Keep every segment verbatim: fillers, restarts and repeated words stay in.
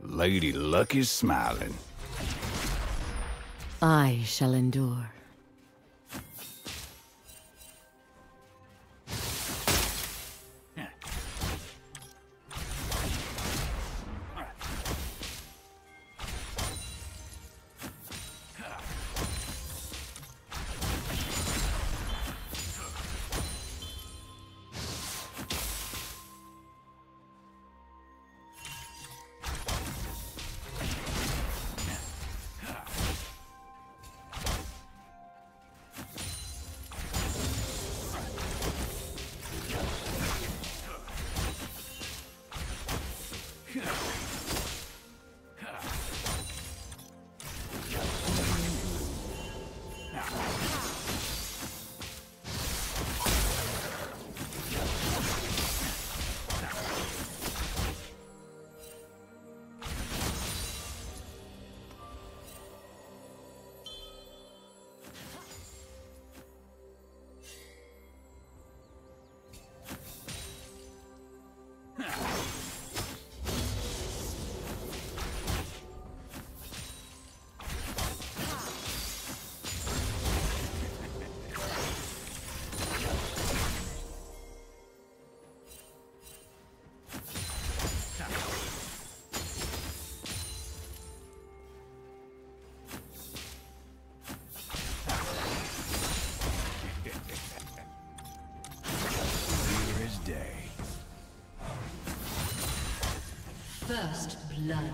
Lady Luck is smiling. I shall endure. First blood.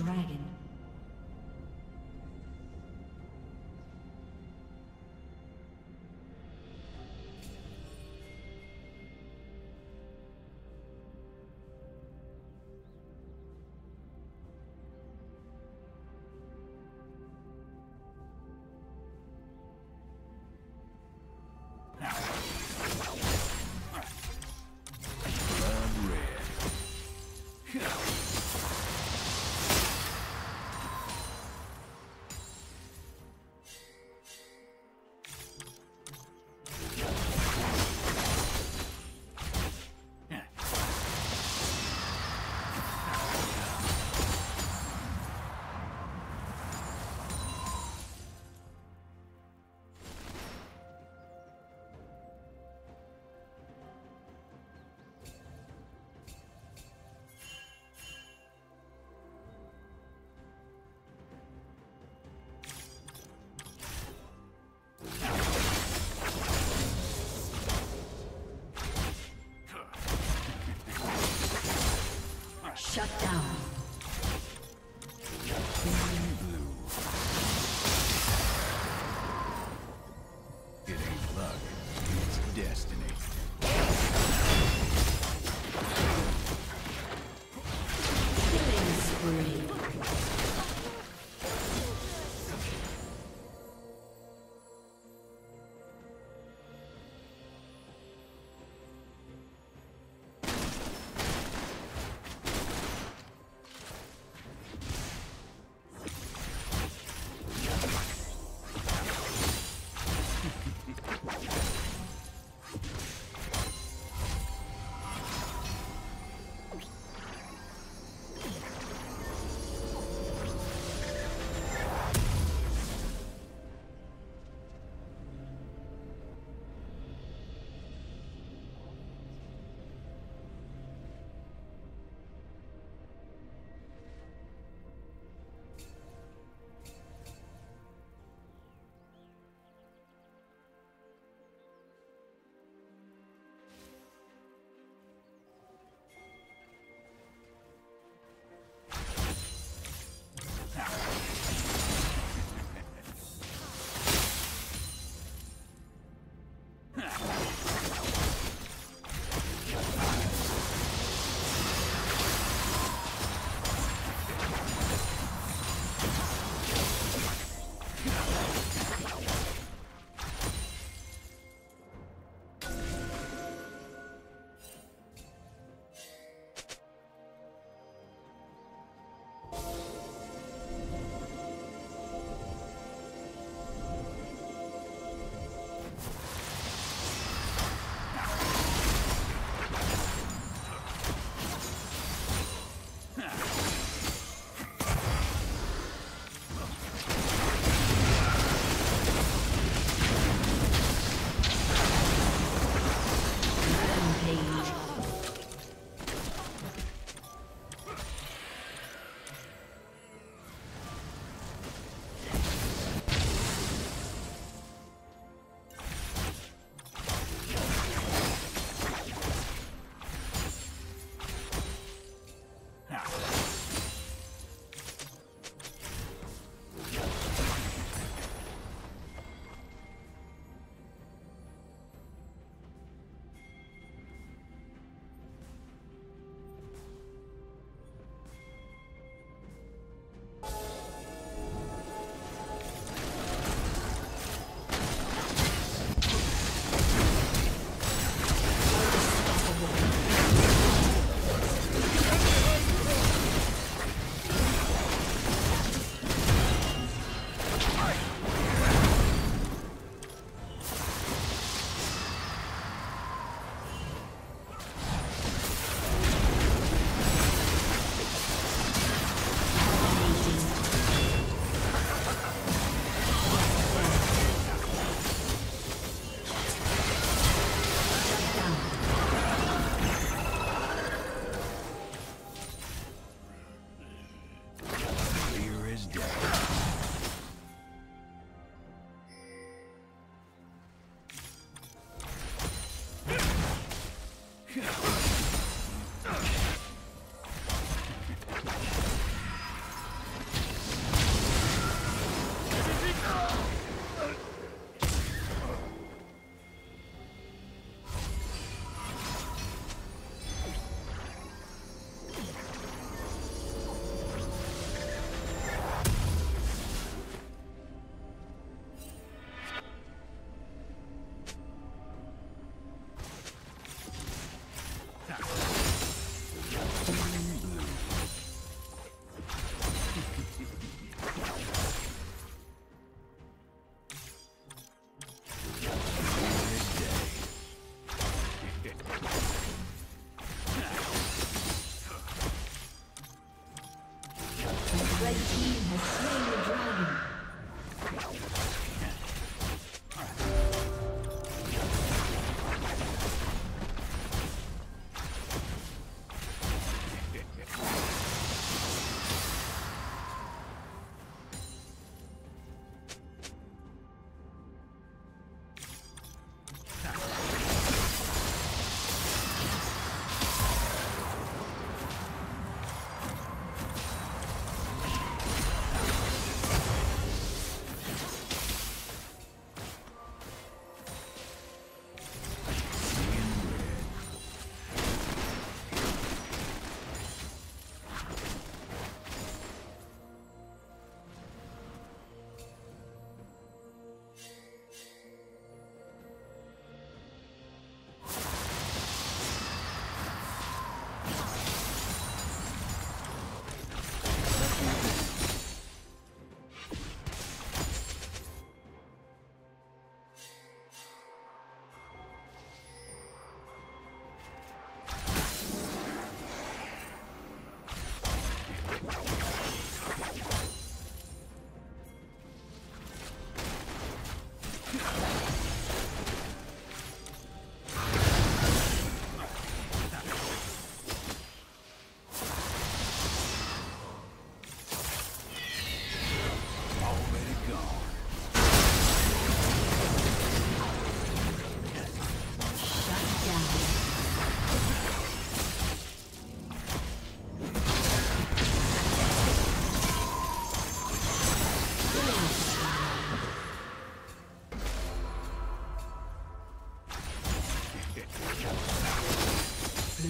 dragon. Shut down. It ain't luck, it's destiny. Killing spree.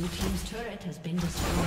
Blue team's turret has been destroyed.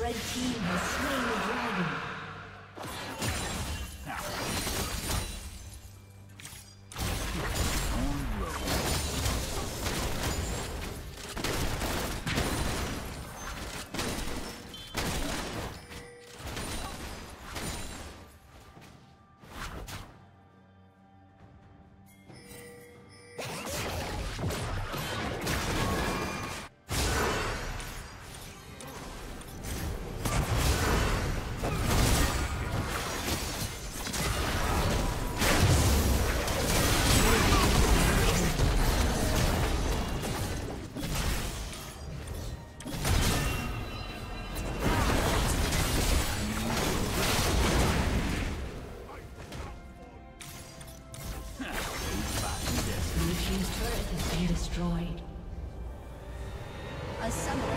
The team has slain the dragon. Blue team's turret has been destroyed. A summoner